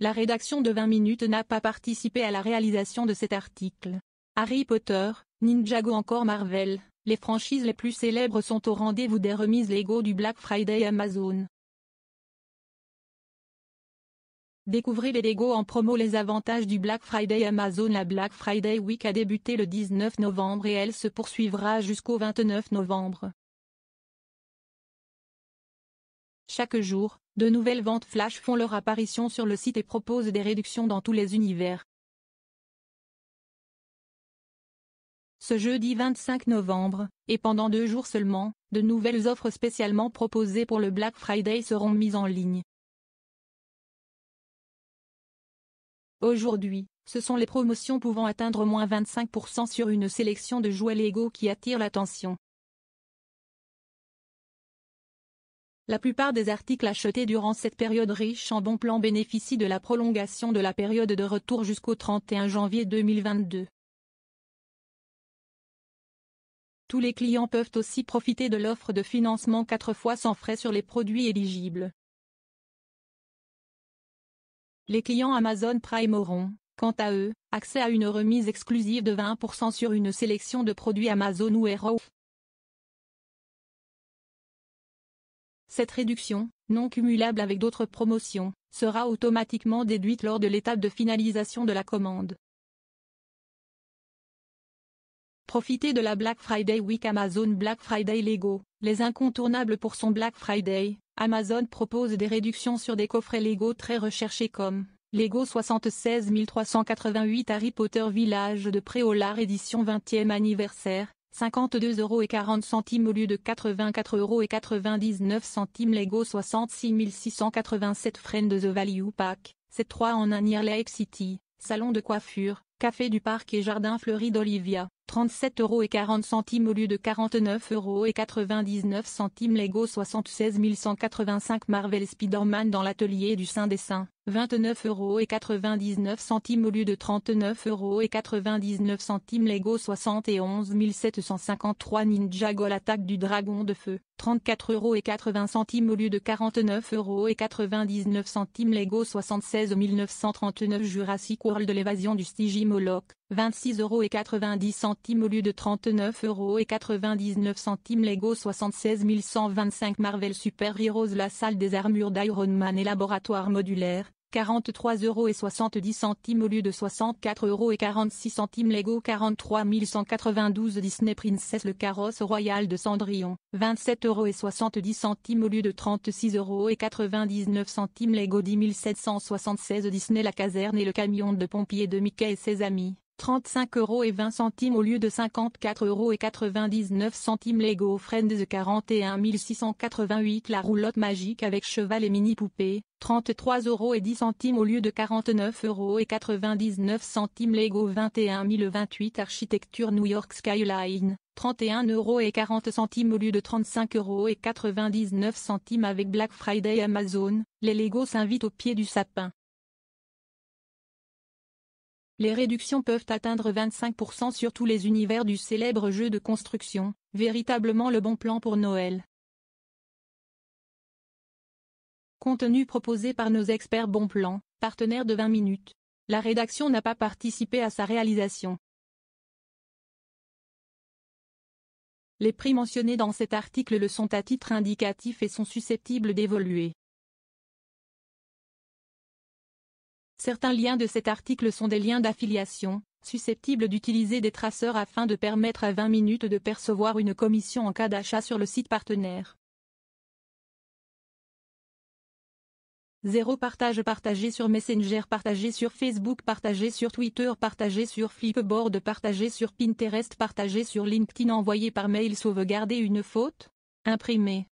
La rédaction de 20 minutes n'a pas participé à la réalisation de cet article. Harry Potter, Ninjago, encore Marvel, les franchises les plus célèbres sont au rendez-vous des remises Lego du Black Friday Amazon. Découvrez les Lego en promo. Les avantages du Black Friday Amazon. La Black Friday Week a débuté le 19 novembre et elle se poursuivra jusqu'au 29 novembre. Chaque jour, de nouvelles ventes flash font leur apparition sur le site et proposent des réductions dans tous les univers. Ce jeudi 25 novembre, et pendant 2 jours seulement, de nouvelles offres spécialement proposées pour le Black Friday seront mises en ligne. Aujourd'hui, ce sont les promotions pouvant atteindre moins 25% sur une sélection de jouets Lego qui attirent l'attention. La plupart des articles achetés durant cette période riche en bons plans bénéficient de la prolongation de la période de retour jusqu'au 31 janvier 2022. Tous les clients peuvent aussi profiter de l'offre de financement 4 fois sans frais sur les produits éligibles. Les clients Amazon Prime auront, quant à eux, accès à une remise exclusive de 20% sur une sélection de produits Amazon Warehouse. Cette réduction, non cumulable avec d'autres promotions, sera automatiquement déduite lors de l'étape de finalisation de la commande. Profitez de la Black Friday Week Amazon. Black Friday Lego, les incontournables pour son Black Friday. Amazon propose des réductions sur des coffrets Lego très recherchés comme Lego 76 388 Harry Potter Village de Pré-au-Lard édition 20e anniversaire. 52,40 € au lieu de 84,99 € Lego 66 687 Friends The Value Pack, 7-3 en un Heartlake City, salon de coiffure, café du parc et jardin fleuri d'Olivia, 37,40 € au lieu de 49,99 € Lego 76 185 Marvel Spider-Man dans l'atelier du Saint des Saints, 29,99 € au lieu de 39,99 € Lego 71 753 Ninjago l'attaque du Dragon de Feu, 34,80 € au lieu de 49,99 € Lego 76 939 Jurassic World l'évasion du Stygimoloch, 26,90 € au lieu de 39,99 € Lego 76 125 Marvel Super Heroes la salle des armures d'Iron Man et laboratoire modulaire, 43,70 € au lieu de 64,46 € Lego 43 192 Disney Princess le carrosse royal de Cendrillon, 27,70 € au lieu de 36,99 € Lego 10 776 Disney la caserne et le camion de pompiers de Mickey et ses amis, 35,20 € au lieu de 54,99 € Lego Friends 41 688 la roulotte magique avec cheval et mini-poupée, 33,10 € au lieu de 49,99 € Lego 21 028 Architecture New York Skyline, 31,40 € au lieu de 35,99 € avec Black Friday Amazon, les Lego s'invitent au pied du sapin. Les réductions peuvent atteindre 25% sur tous les univers du célèbre jeu de construction, véritablement le bon plan pour Noël. Contenu proposé par nos experts Bon Plan, partenaires de 20 minutes. La rédaction n'a pas participé à sa réalisation. Les prix mentionnés dans cet article le sont à titre indicatif et sont susceptibles d'évoluer. Certains liens de cet article sont des liens d'affiliation, susceptibles d'utiliser des traceurs afin de permettre à 20 minutes de percevoir une commission en cas d'achat sur le site partenaire. 0 Partage. Partagé sur Messenger. Partagé sur Facebook. Partagé sur Twitter. Partagé sur Flipboard. Partagé sur Pinterest. Partagé sur LinkedIn. Envoyé par mail. Sauvegarder une faute. Imprimé.